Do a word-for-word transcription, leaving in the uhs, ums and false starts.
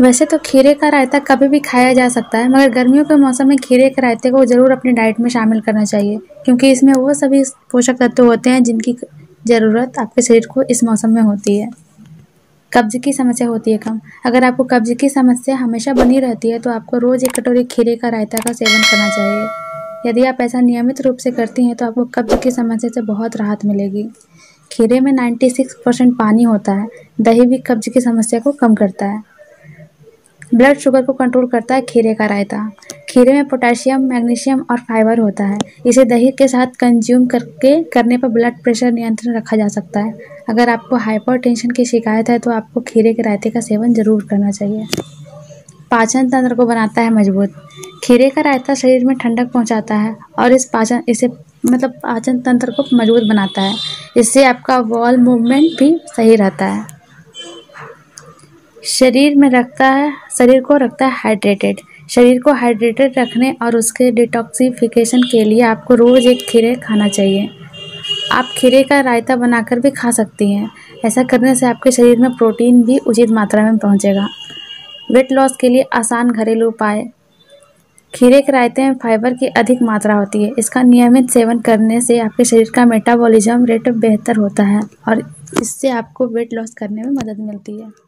वैसे तो खीरे का रायता कभी भी खाया जा सकता है, मगर गर्मियों के मौसम में खीरे के रायते को ज़रूर अपने डाइट में शामिल करना चाहिए, क्योंकि इसमें वो सभी पोषक तत्व होते हैं जिनकी ज़रूरत आपके शरीर को इस मौसम में होती है। कब्ज़ की समस्या होती है कम। अगर आपको कब्ज़ की समस्या हमेशा बनी रहती है तो आपको रोज़ एक कटोरी खीरे का रायता का सेवन करना चाहिए। यदि आप ऐसा नियमित रूप से करती हैं तो आपको कब्ज़ की समस्या से बहुत राहत मिलेगी। खीरे में छियानवे परसेंट पानी होता है। दही भी कब्ज़ की समस्या को कम करता है। ब्लड शुगर को कंट्रोल करता है खीरे का रायता। खीरे में पोटेशियम, मैग्नीशियम और फाइबर होता है। इसे दही के साथ कंज्यूम करके करने पर ब्लड प्रेशर नियंत्रण रखा जा सकता है। अगर आपको हाइपरटेंशन की शिकायत है तो आपको खीरे के रायते का सेवन ज़रूर करना चाहिए। पाचन तंत्र को बनाता है मजबूत। खीरे का रायता शरीर में ठंडक पहुँचाता है और इस पाचन इसे मतलब पाचन तंत्र को मजबूत बनाता है। इससे आपका वॉल मूवमेंट भी सही रहता है। शरीर में रखता है शरीर को रखता है हाइड्रेटेड। शरीर को हाइड्रेटेड रखने और उसके डिटॉक्सिफिकेशन के लिए आपको रोज़ एक खीरे खाना चाहिए। आप खीरे का रायता बनाकर भी खा सकती हैं। ऐसा करने से आपके शरीर में प्रोटीन भी उचित मात्रा में पहुंचेगा। वेट लॉस के लिए आसान घरेलू उपाय। खीरे के रायते में फाइबर की अधिक मात्रा होती है। इसका नियमित सेवन करने से आपके शरीर का मेटाबॉलिज्म रेट बेहतर होता है और इससे आपको वेट लॉस करने में मदद मिलती है।